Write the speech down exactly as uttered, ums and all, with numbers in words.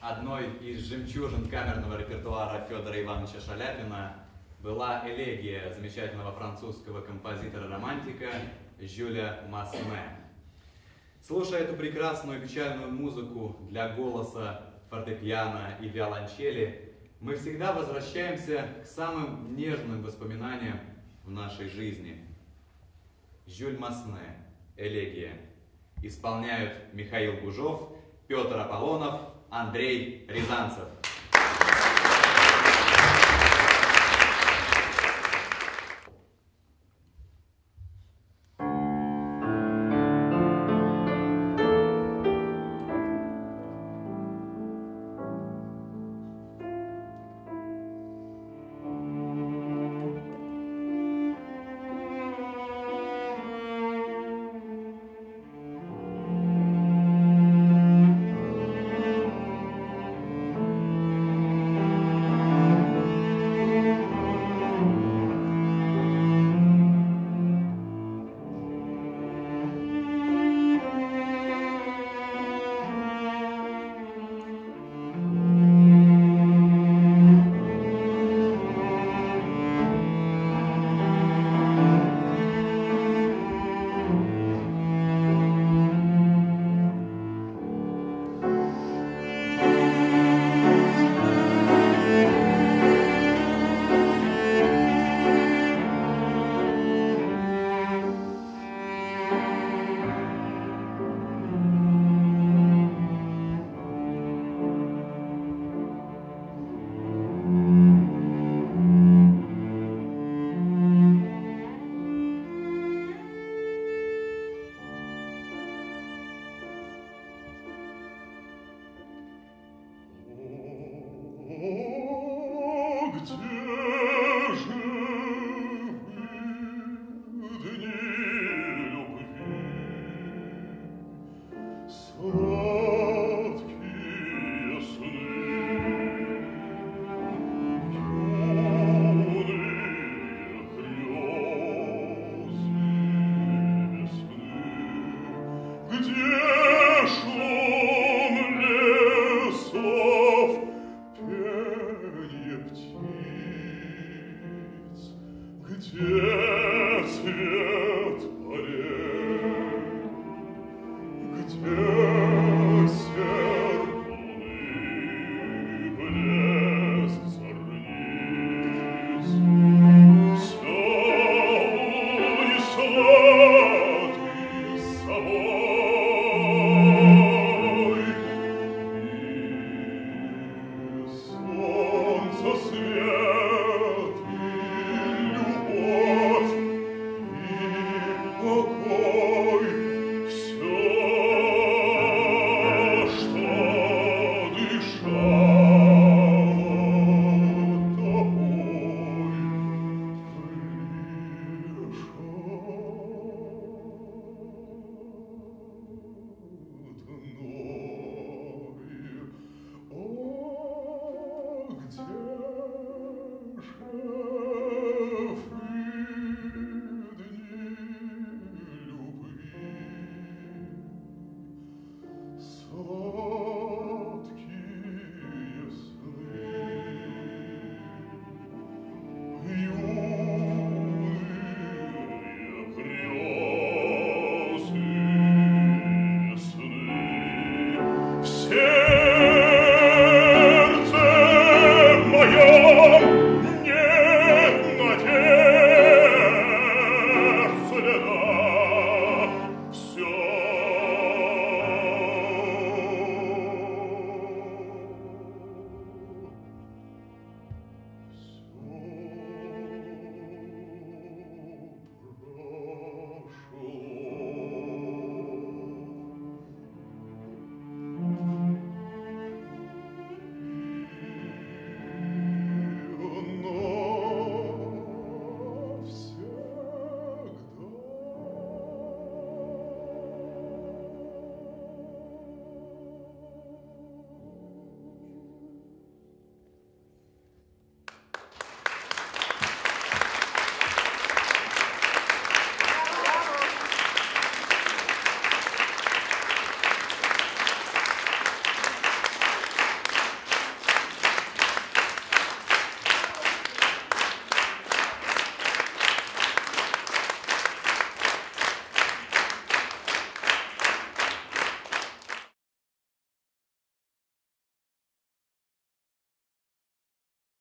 Одной из жемчужин камерного репертуара Федора Ивановича Шаляпина была элегия замечательного французского композитора-романтика Жюля Масне. Слушая эту прекрасную и печальную музыку для голоса, фортепиано и виолончели, мы всегда возвращаемся к самым нежным воспоминаниям в нашей жизни. Жюль Масне, элегия. Исполняют Михаил Гужов, Петр Аполлонов, Андрей Рязанцев.